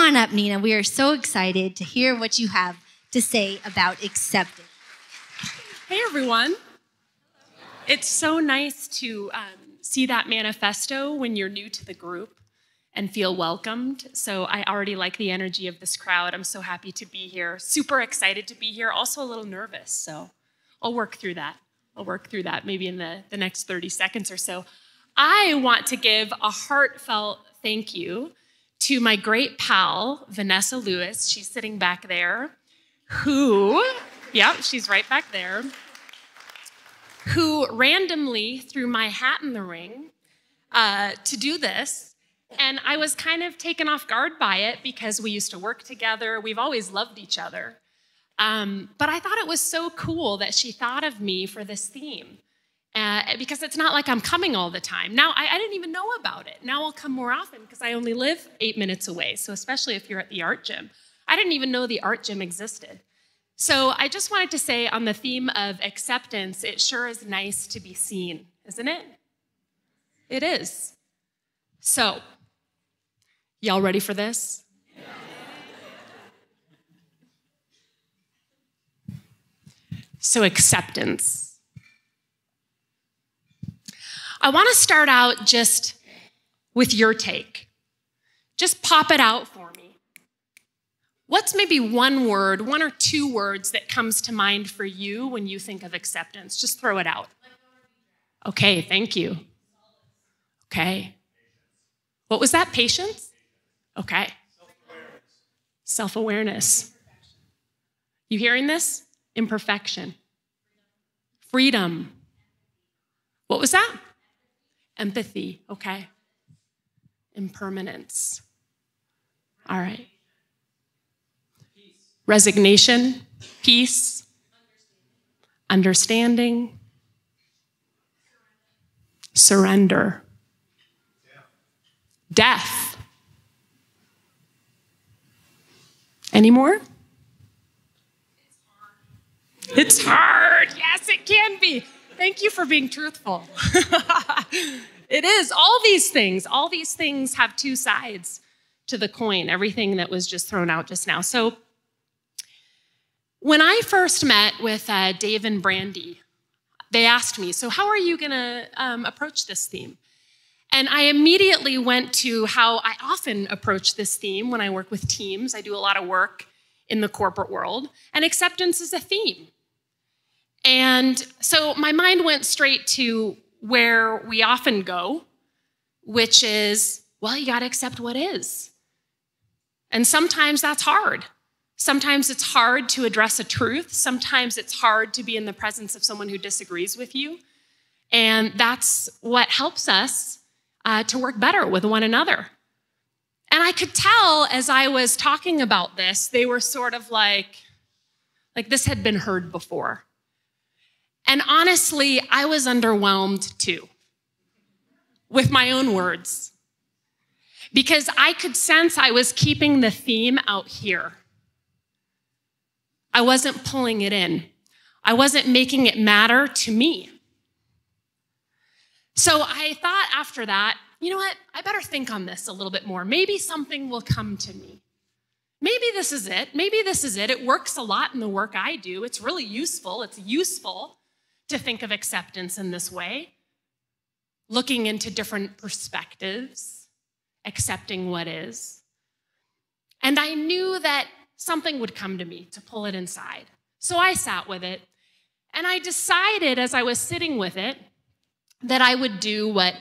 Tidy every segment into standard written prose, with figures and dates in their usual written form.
on up, Nina. We are so excited to hear what you have to say about accepting. Hey, everyone. It's so nice to see that manifesto when you're new to the group and feel welcomed. So I already like the energy of this crowd. I'm so happy to be here. Super excited to be here. Also a little nervous, so I'll work through that. I'll work through that maybe in the next 30 seconds or so. I want to give a heartfelt thank you to my great pal, Vanessa Lewis. She's sitting back there, who, yeah, she's right back there, who randomly threw my hat in the ring to do this. And I was kind of taken off guard by it because we used to work together. We've always loved each other. But I thought it was so cool that she thought of me for this theme. Because it's not like I'm coming all the time. Now, I didn't even know about it. Now I'll come more often because I only live 8 minutes away. So especially if you're at the art gym. I didn't even know the art gym existed. So I just wanted to say on the theme of acceptance, it sure is nice to be seen, isn't it? It is. So, y'all ready for this? So acceptance. I want to start out just with your take. Just pop it out for me. What's maybe one word, one or two words that comes to mind for you when you think of acceptance? Just throw it out. Okay, thank you. Okay. What was that? Patience? Okay. Self-awareness. You hearing this? Imperfection. Freedom. What was that? Empathy, okay. Impermanence. All right. Peace. Resignation, peace. Understanding. Surrender. Yeah. Death. Any more? It's hard. Yes, it can be. Thank you for being truthful. It is. All these things have two sides to the coin, everything that was just thrown out just now. So when I first met with Dave and Brandy, they asked me, so how are you going to approach this theme? And I immediately went to how I often approach this theme when I work with teams. I do a lot of work in the corporate world, and acceptance is a theme. And so my mind went straight to where we often go, which is, well, you got to accept what is. And sometimes that's hard. Sometimes it's hard to address a truth. Sometimes it's hard to be in the presence of someone who disagrees with you. And that's what helps us to work better with one another. And I could tell as I was talking about this, they were sort of like this had been heard before. And honestly, I was underwhelmed too, with my own words, because I could sense I was keeping the theme out here. I wasn't pulling it in. I wasn't making it matter to me. So I thought after that, you know what? I better think on this a little bit more. Maybe something will come to me. Maybe this is it. Maybe this is it. It works a lot in the work I do. It's really useful. It's useful to think of acceptance in this way, looking into different perspectives, accepting what is. And I knew that something would come to me to pull it inside. So I sat with it, and I decided as I was sitting with it that I would do what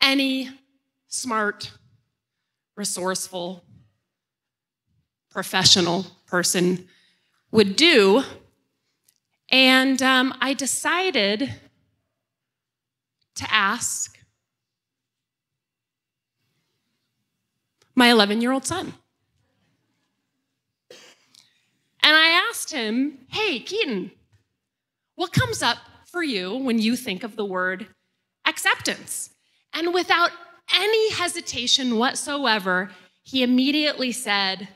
any smart, resourceful, professional person would do. And I decided to ask my 11-year-old son. And I asked him, hey, Keaton, what comes up for you when you think of the word acceptance? And without any hesitation whatsoever, he immediately said,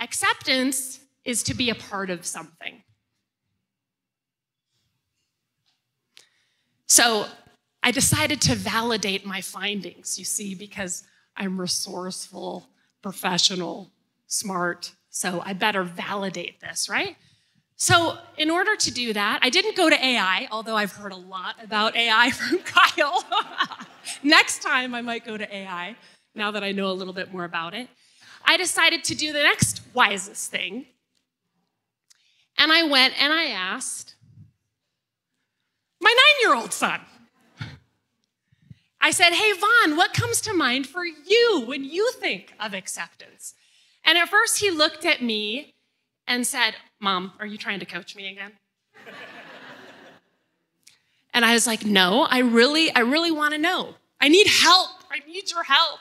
acceptance is to be a part of something. So I decided to validate my findings, you see, because I'm resourceful, professional, smart, so I better validate this, right? So in order to do that, I didn't go to AI, although I've heard a lot about AI from Kyle. Next time I might go to AI, now that I know a little bit more about it. I decided to do the next wisest thing. And I went and I asked my 9-year-old son. I said, hey, Vaughn, what comes to mind for you when you think of acceptance? And at first he looked at me and said, Mom, are you trying to coach me again? And I was like, no, I really want to know. I need help. I need your help.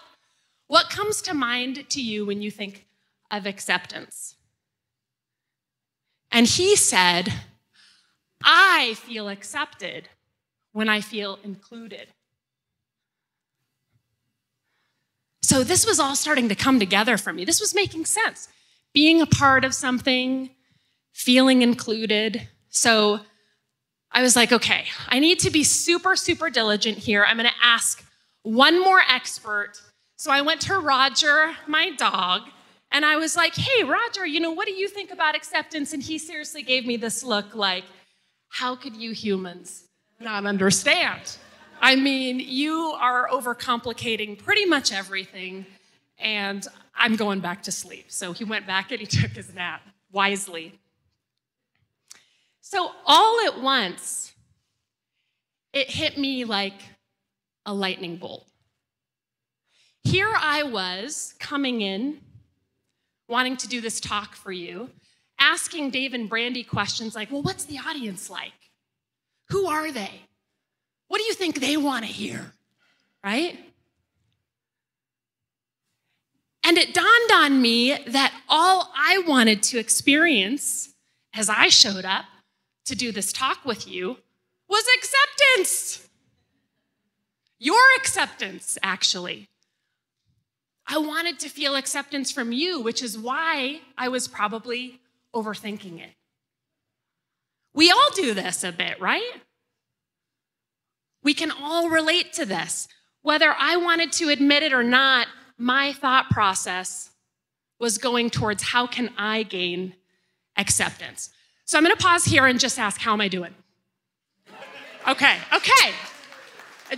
What comes to mind to you when you think of acceptance? And he said, I feel accepted when I feel included. So this was all starting to come together for me. This was making sense. Being a part of something, feeling included. So I was like, okay, I need to be super, super diligent here. I'm going to ask one more expert. So I went to Roger, my dog, and I was like, hey, Roger, you know, what do you think about acceptance? And he seriously gave me this look like, how could you humans not understand? I mean, you are overcomplicating pretty much everything, and I'm going back to sleep. So he went back and he took his nap wisely. So all at once, it hit me like a lightning bolt. Here I was coming in, wanting to do this talk for you, asking Dave and Brandy questions like, well, what's the audience like? Who are they? What do you think they want to hear, right? And it dawned on me that all I wanted to experience as I showed up to do this talk with you was acceptance. Your acceptance, actually. I wanted to feel acceptance from you, which is why I was probably overthinking it. We all do this a bit, right? We can all relate to this. Whether I wanted to admit it or not, my thought process was going towards how can I gain acceptance. So I'm going to pause here and just ask, how am I doing? Okay.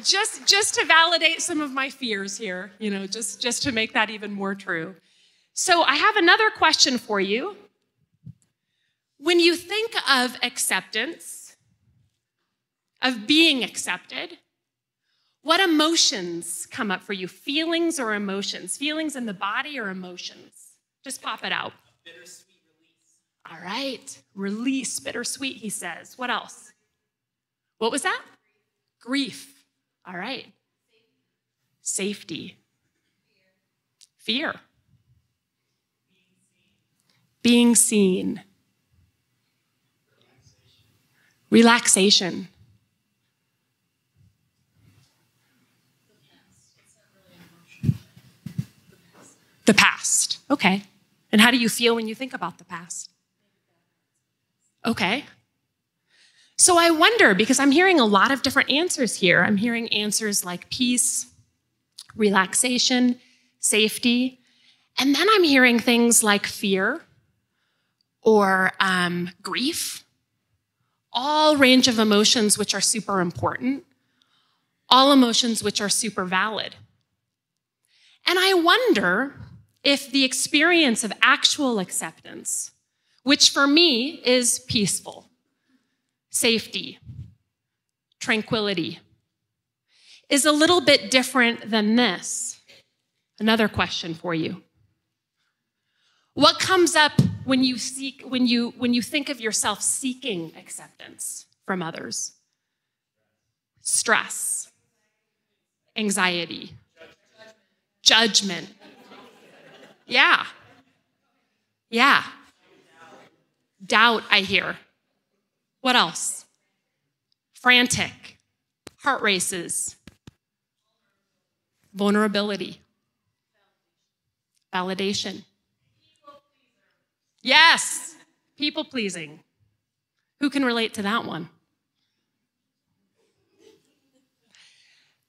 Just to validate some of my fears here, you know, just to make that even more true. So I have another question for you. When you think of acceptance, of being accepted, what emotions come up for you? Feelings or emotions? Feelings in the body or emotions? Just pop it out. Bittersweet release. All right. Release, bittersweet, he says. What else? What was that? Grief. All right. Safety. Fear. Being seen. Relaxation. The past. Okay. And how do you feel when you think about the past? Okay. So I wonder, because I'm hearing a lot of different answers here. I'm hearing answers like peace, relaxation, safety, and then I'm hearing things like fear or grief, all range of emotions which are super important, all emotions which are super valid. And I wonder if the experience of actual acceptance, which for me is peaceful, safety, tranquility, is a little bit different than this. Another question for you. What comes up when you seek, when you think of yourself seeking acceptance from others? Stress, anxiety, judgment. Yeah. Doubt, I hear. What else? Frantic, heart races, vulnerability, validation. Yes, people pleasing. Who can relate to that one?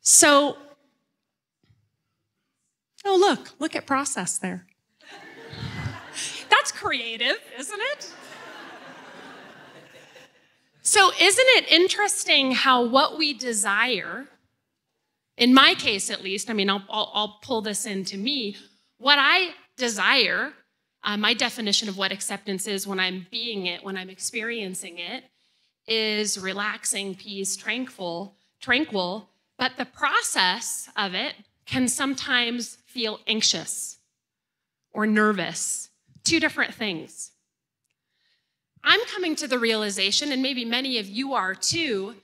So Oh, look at process there. That's creative, isn't it? So isn't it interesting how what we desire, in my case at least, I mean, I'll pull this into me, what I desire, my definition of what acceptance is when I'm being it, when I'm experiencing it, is relaxing, peace, tranquil, but the process of it can sometimes feel anxious or nervous. Two different things. I'm coming to the realization, and maybe many of you are too,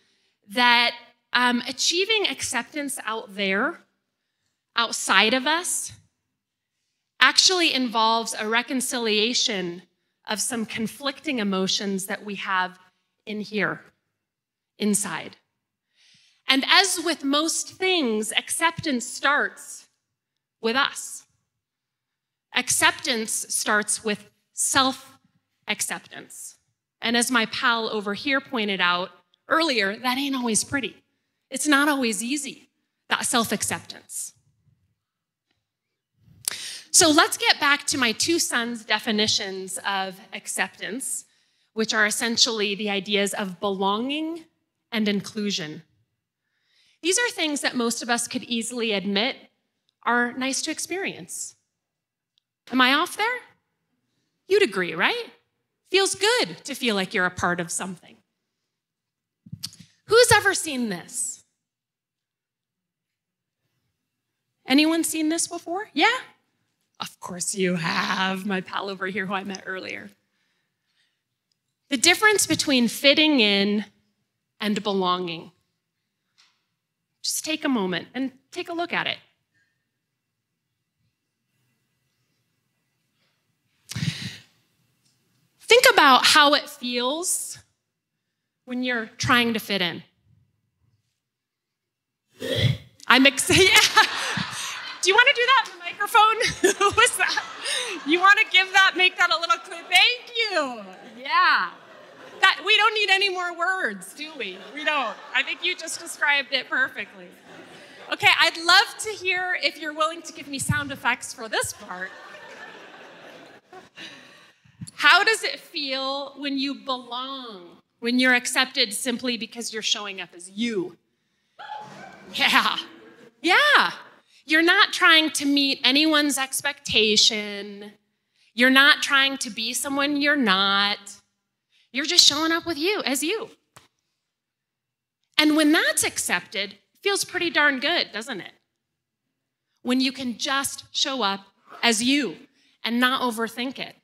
that achieving acceptance out there, outside of us, actually involves a reconciliation of some conflicting emotions that we have in here, inside. And as with most things, acceptance starts with us. Acceptance starts with self-acceptance. And as my pal over here pointed out earlier, that ain't always pretty. It's not always easy, that self-acceptance. So let's get back to my two sons' definitions of acceptance, which are essentially the ideas of belonging and inclusion. These are things that most of us could easily admit are nice to experience. Am I off there? You'd agree, right? Feels good to feel like you're a part of something. Who's ever seen this? Anyone seen this before? Yeah? Of course you have, my pal over here who I met earlier. The difference between fitting in and belonging. Just take a moment and take a look at it. Think about how it feels when you're trying to fit in. I'm excited. Do you want to do that in the microphone? Who was that? You want to give that, make that a little clip? Thank you. Yeah. That, we don't need any more words, do we? We don't. I think you just described it perfectly. Okay, I'd love to hear if you're willing to give me sound effects for this part. How does it feel when you belong, when you're accepted simply because you're showing up as you? Yeah. Yeah. You're not trying to meet anyone's expectation. You're not trying to be someone you're not. You're just showing up with you, as you. And when that's accepted, it feels pretty darn good, doesn't it? When you can just show up as you and not overthink it.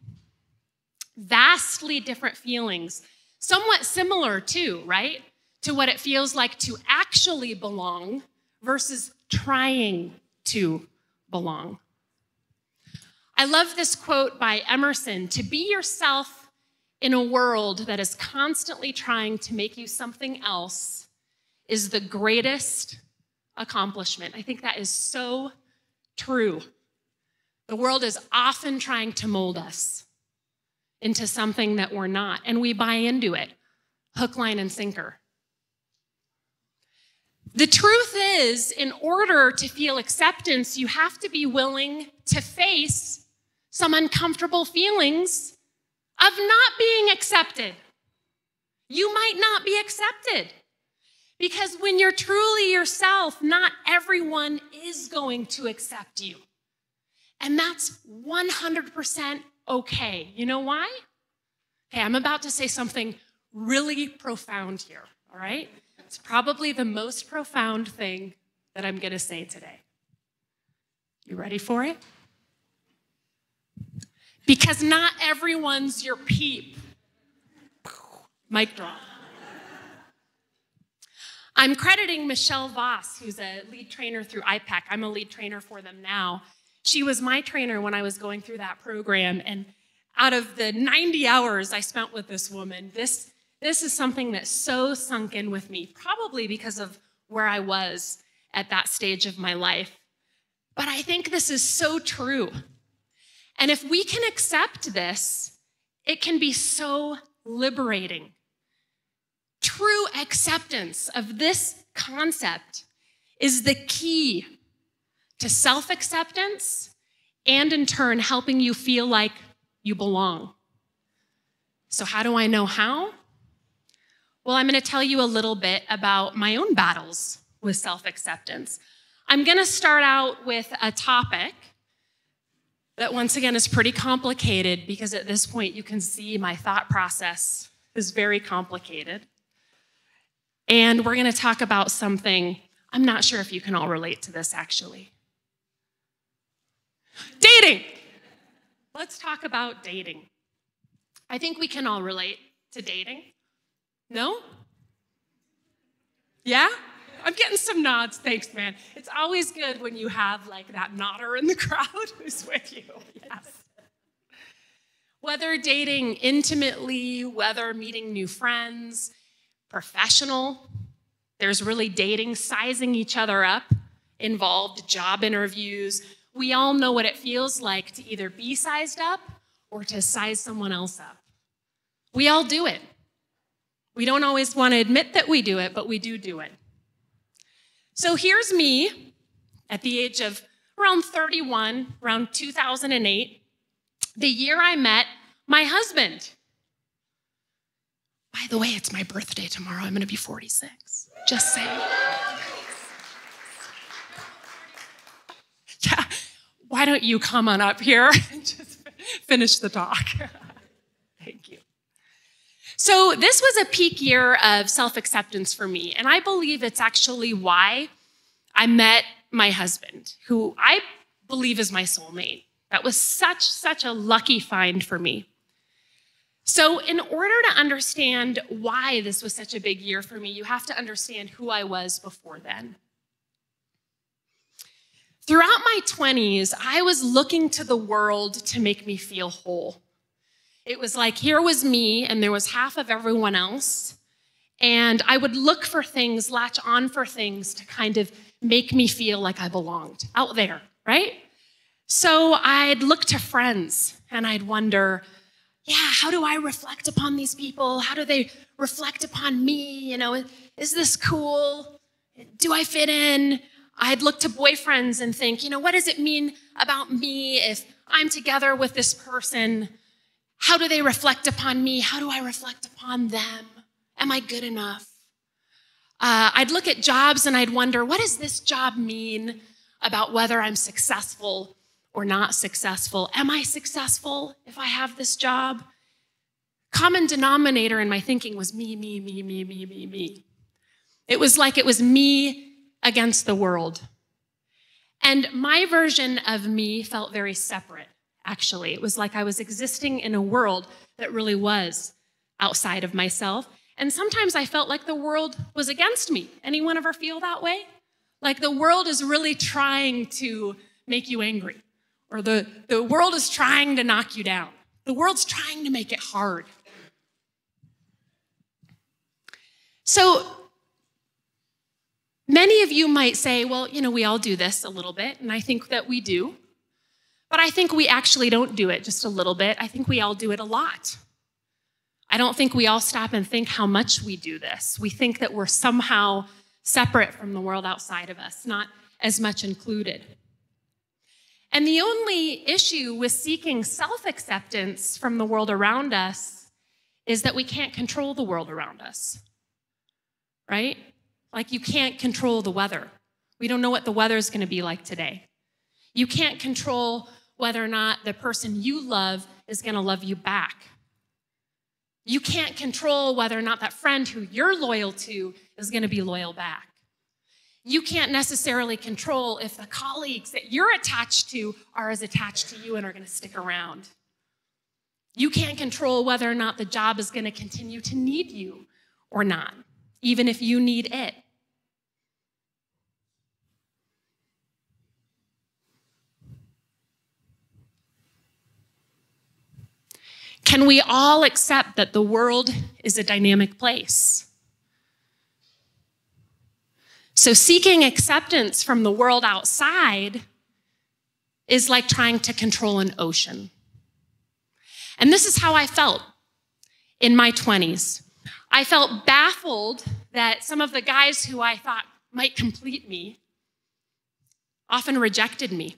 Vastly different feelings, somewhat similar too, right? To what it feels like to actually belong versus trying to belong. I love this quote by Emerson, "To be yourself in a world that is constantly trying to make you something else is the greatest accomplishment." I think that is so true. The world is often trying to mold us into something that we're not, and we buy into it, hook, line, and sinker. The truth is, in order to feel acceptance, you have to be willing to face some uncomfortable feelings of not being accepted. You might not be accepted because when you're truly yourself, not everyone is going to accept you. And that's 100% okay. You know why? Okay, I'm about to say something really profound here, all right? It's probably the most profound thing that I'm gonna say today. You ready for it? Because not everyone's your peep. Mic drop. I'm crediting Michelle Voss, who's a lead trainer through IPAC. I'm a lead trainer for them now. She was my trainer when I was going through that program, and out of the 90 hours I spent with this woman, this is something that's so sunk in with me, probably because of where I was at that stage of my life. But I think this is so true. And if we can accept this, it can be so liberating. True acceptance of this concept is the key to self-acceptance, and in turn, helping you feel like you belong. So how do I know how? Well, I'm going to tell you a little bit about my own battles with self-acceptance. I'm going to start out with a topic that, once again, is pretty complicated, because at this point, you can see my thought process is very complicated. And we're going to talk about something, I'm not sure if you can all relate to this, actually. Dating! Let's talk about dating. I think we can all relate to dating. No? Yeah? I'm getting some nods. Thanks, man. It's always good when you have like that nodder in the crowd who's with you. Yes. Whether dating intimately, whether meeting new friends, professional, there's really dating, sizing each other up, involved job interviews. We all know what it feels like to either be sized up or to size someone else up. We all do it. We don't always want to admit that we do it, but we do it. So here's me at the age of around 31, around 2008, the year I met my husband. By the way, it's my birthday tomorrow. I'm going to be 46. Just saying. Yeah. Why don't you come on up here and just finish the talk? Thank you. So this was a peak year of self-acceptance for me, and I believe it's actually why I met my husband, who I believe is my soulmate. That was such a lucky find for me. So in order to understand why this was such a big year for me, you have to understand who I was before then. Throughout my 20s, I was looking to the world to make me feel whole. It was like, here was me, and there was half of everyone else. And I would look for things, latch on for things to kind of make me feel like I belonged out there, right? So I'd look to friends, and I'd wonder, yeah, how do I reflect upon these people? How do they reflect upon me? You know, is this cool? Do I fit in? I'd look to boyfriends and think, you know, what does it mean about me if I'm together with this person? How do they reflect upon me? How do I reflect upon them? Am I good enough? I'd look at jobs and I'd wonder, what does this job mean about whether I'm successful or not successful? Am I successful if I have this job? Common denominator in my thinking was me. It was like it was me against the world. And my version of me felt very separate. Actually, it was like I was existing in a world that really was outside of myself. And sometimes I felt like the world was against me. Anyone ever feel that way? Like the world is really trying to make you angry, or the world is trying to knock you down. The world's trying to make it hard. So many of you might say, well, you know, we all do this a little bit, and I think that we do. But I think we actually don't do it just a little bit. I think we all do it a lot. I don't think we all stop and think how much we do this. We think that we're somehow separate from the world outside of us, not as much included. And the only issue with seeking self-acceptance from the world around us is that we can't control the world around us, right? Like you can't control the weather. We don't know what the weather is going to be like today. You can't control whether or not the person you love is going to love you back. You can't control whether or not that friend who you're loyal to is going to be loyal back. You can't necessarily control if the colleagues that you're attached to are as attached to you and are going to stick around. You can't control whether or not the job is going to continue to need you or not, even if you need it. Can we all accept that the world is a dynamic place? So seeking acceptance from the world outside is like trying to control an ocean. And this is how I felt in my 20s. I felt baffled that some of the guys who I thought might complete me often rejected me.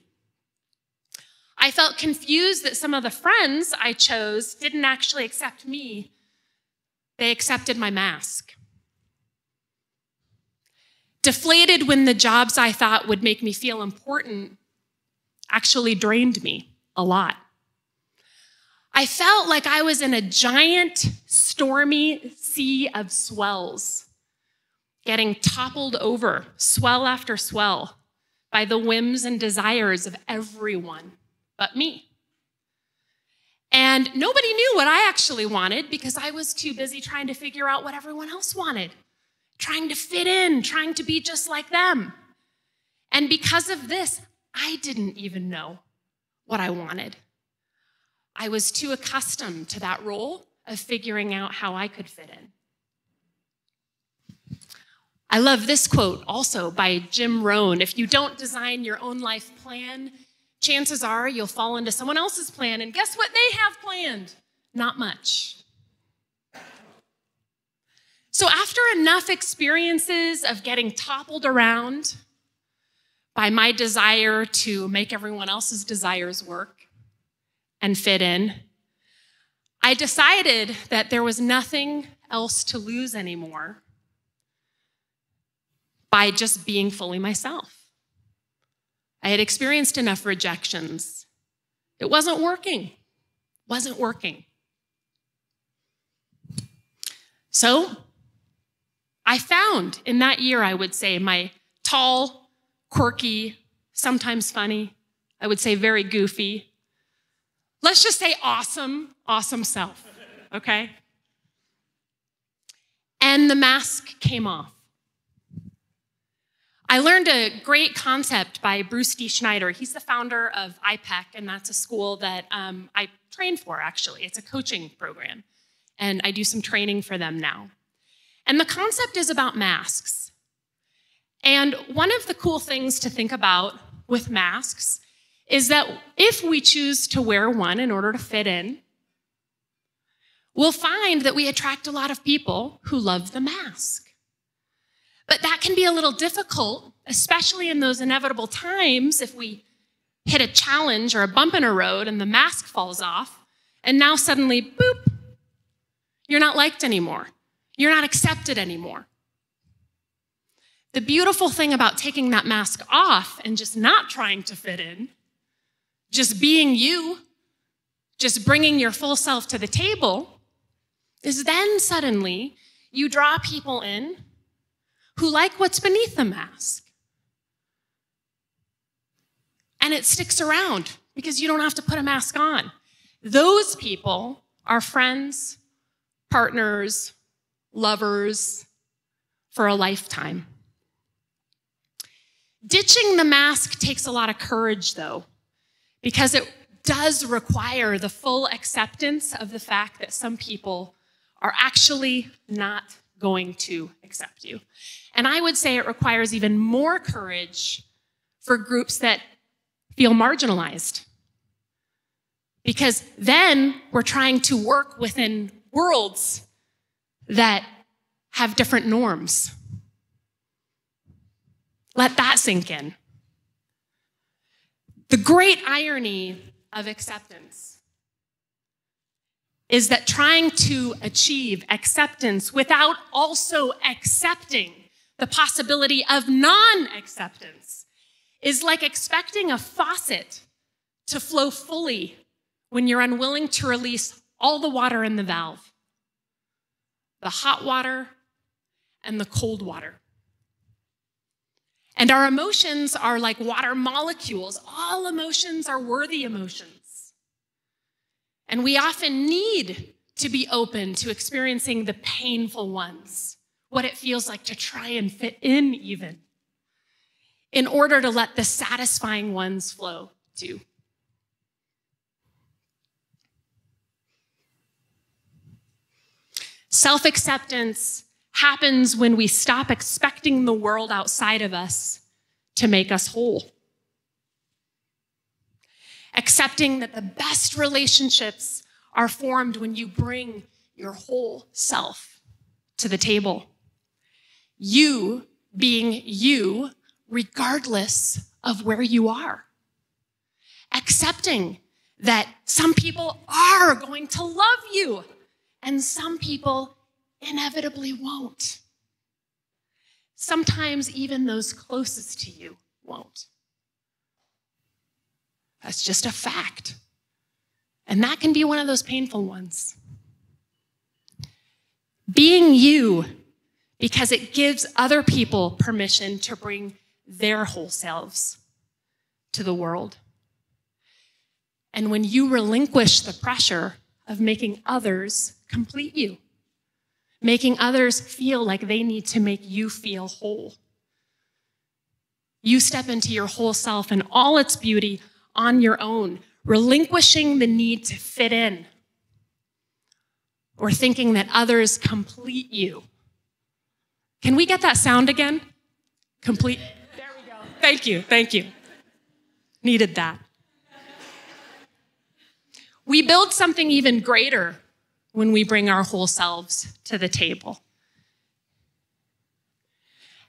I felt confused that some of the friends I chose didn't actually accept me. They accepted my mask. Deflated when the jobs I thought would make me feel important actually drained me a lot. I felt like I was in a giant, stormy sea of swells, getting toppled over, swell after swell, by the whims and desires of everyone but me. And nobody knew what I actually wanted because I was too busy trying to figure out what everyone else wanted, trying to fit in, trying to be just like them. And because of this, I didn't even know what I wanted. I was too accustomed to that role of figuring out how I could fit in. I love this quote also by Jim Rohn. If you don't design your own life plan, chances are you'll fall into someone else's plan. And guess what they have planned? Not much. So after enough experiences of getting toppled around by my desire to make everyone else's desires work and fit in, I decided that there was nothing else to lose anymore by just being fully myself. I had experienced enough rejections. It wasn't working. Wasn't working. So I found in that year, I would say, my tall, quirky, sometimes funny, I would say very goofy, let's just say awesome self, okay? And the mask came off. I learned a great concept by Bruce D. Schneider. He's the founder of IPEC, and that's a school that I trained for, actually. It's a coaching program, and I do some training for them now. And the concept is about masks. And one of the cool things to think about with masks is that if we choose to wear one in order to fit in, we'll find that we attract a lot of people who love the mask. But that can be a little difficult, especially in those inevitable times if we hit a challenge or a bump in a road and the mask falls off, and now suddenly, boop, you're not liked anymore. You're not accepted anymore. The beautiful thing about taking that mask off and just not trying to fit in, just being you, just bringing your full self to the table, is then suddenly you draw people in who like what's beneath the mask. And it sticks around because you don't have to put a mask on. Those people are friends, partners, lovers for a lifetime. Ditching the mask takes a lot of courage, though, because it does require the full acceptance of the fact that some people are actually not going to accept you. And I would say it requires even more courage for groups that feel marginalized, because then we're trying to work within worlds that have different norms. Let that sink in. The great irony of acceptance is that trying to achieve acceptance without also accepting the possibility of non-acceptance is like expecting a faucet to flow fully when you're unwilling to release all the water in the valve, the hot water and the cold water. And our emotions are like water molecules. All emotions are worthy emotions. And we often need to be open to experiencing the painful ones, what it feels like to try and fit in even, in order to let the satisfying ones flow too. Self-acceptance happens when we stop expecting the world outside of us to make us whole. Accepting that the best relationships are formed when you bring your whole self to the table. You being you, regardless of where you are. Accepting that some people are going to love you and some people inevitably won't. Sometimes even those closest to you won't. That's just a fact. And that can be one of those painful ones. Being you, because it gives other people permission to bring their whole selves to the world. And when you relinquish the pressure of making others complete you, making others feel like they need to make you feel whole, you step into your whole self and all its beauty on your own, relinquishing the need to fit in or thinking that others complete you. Can we get that sound again? Complete. There we go. Thank you. Thank you. Needed that. We build something even greater when we bring our whole selves to the table.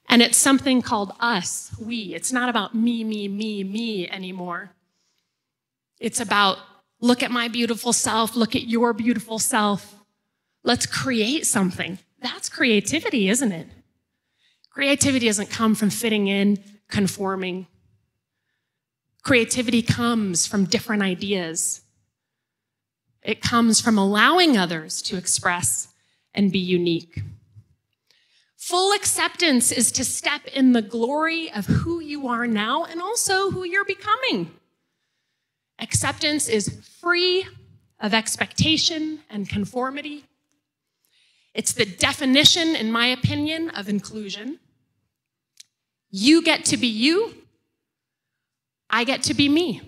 And it's something called us, we. It's not about me anymore. It's about, look at my beautiful self, look at your beautiful self. Let's create something. That's creativity, isn't it? Creativity doesn't come from fitting in, conforming. Creativity comes from different ideas. It comes from allowing others to express and be unique. Full acceptance is to step in the glory of who you are now and also who you're becoming. Acceptance is free of expectation and conformity. It's the definition, in my opinion, of inclusion. You get to be you. I get to be me.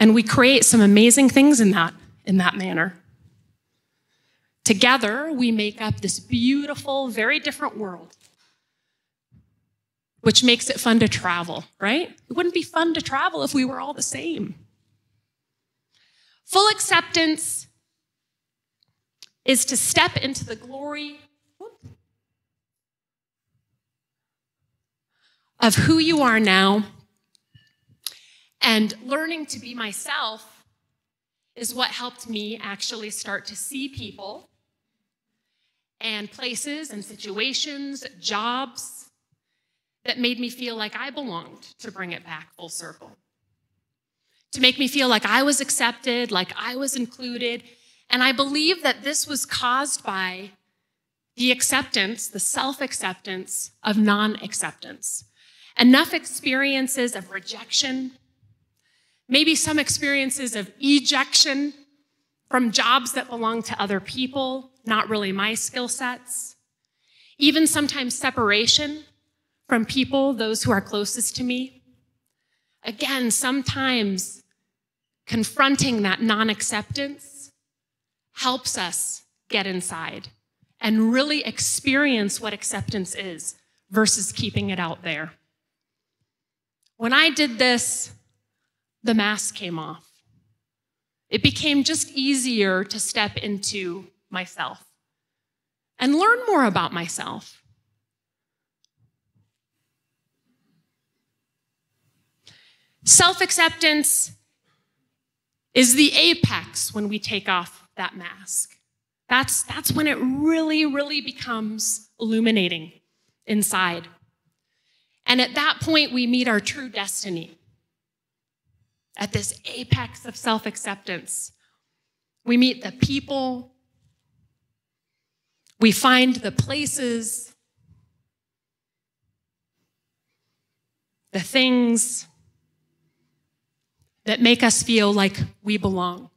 And we create some amazing things in that manner. Together, we make up this beautiful, very different world, which makes it fun to travel, right? It wouldn't be fun to travel if we were all the same. Full acceptance is to step into the glory of who you are now, and learning to be myself is what helped me actually start to see people and places and situations, jobs, that made me feel like I belonged, to bring it back full circle. To make me feel like I was accepted, like I was included. And I believe that this was caused by the acceptance, the self-acceptance of non-acceptance. Enough experiences of rejection, maybe some experiences of ejection from jobs that belong to other people, not really my skill sets. Even sometimes separation from people, those who are closest to me. Again, sometimes confronting that non-acceptance helps us get inside and really experience what acceptance is versus keeping it out there. When I did this, the mask came off. It became just easier to step into myself and learn more about myself. Self-acceptance is the apex when we take off that mask. That's when it really, really becomes illuminating inside. And at that point, we meet our true destiny. At this apex of self-acceptance, we meet the people, we find the places, the things that make us feel like we belong.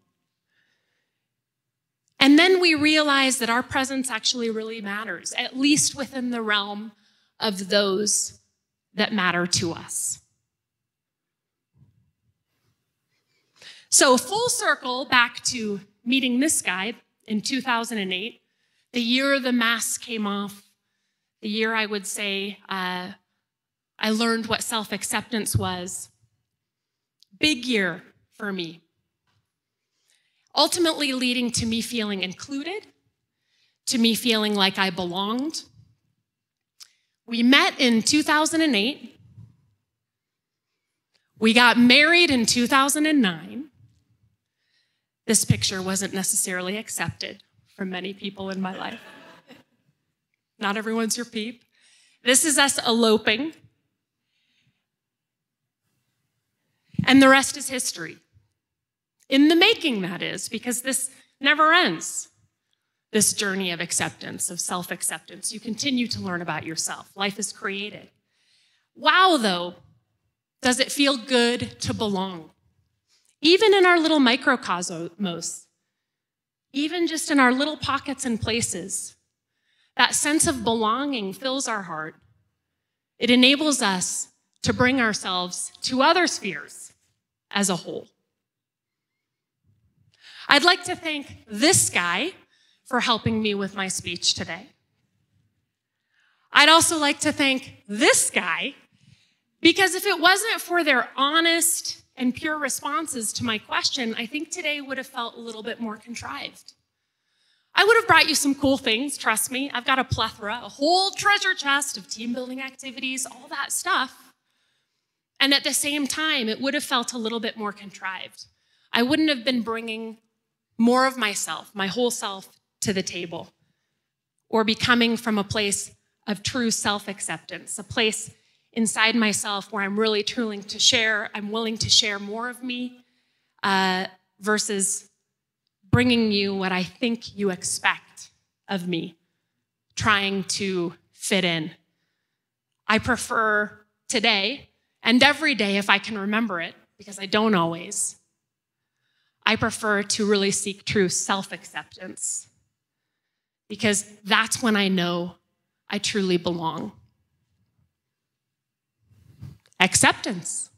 And then we realize that our presence actually really matters, at least within the realm of those that matter to us. So full circle back to meeting this guy in 2008, the year the mask came off, the year I would say I learned what self-acceptance was. Big year for me, ultimately leading to me feeling included, to me feeling like I belonged. We met in 2008 We got married in 2009. This picture wasn't necessarily accepted for many people in my life. Not everyone's your peep. This is us eloping. And the rest is history. In the making, that is, because this never ends. This journey of acceptance, of self-acceptance. You continue to learn about yourself. Life is created. Wow, though, does it feel good to belong? Even in our little microcosmos, even just in our little pockets and places, that sense of belonging fills our heart. It enables us to bring ourselves to other spheres as a whole. I'd like to thank this guy for helping me with my speech today. I'd also like to thank this guy, because if it wasn't for their honest and pure responses to my question, I think today would have felt a little bit more contrived. I would have brought you some cool things, trust me. I've got a plethora, a whole treasure chest of team building activities, all that stuff. And at the same time, it would have felt a little bit more contrived. I wouldn't have been bringing more of myself, my whole self, to the table, or becoming from a place of true self-acceptance, a place inside myself where I'm really truly to share, I'm willing to share more of me versus bringing you what I think you expect of me, trying to fit in. I prefer today, and every day if I can remember it, because I don't always, I prefer to really seek true self-acceptance, because that's when I know I truly belong. Acceptance.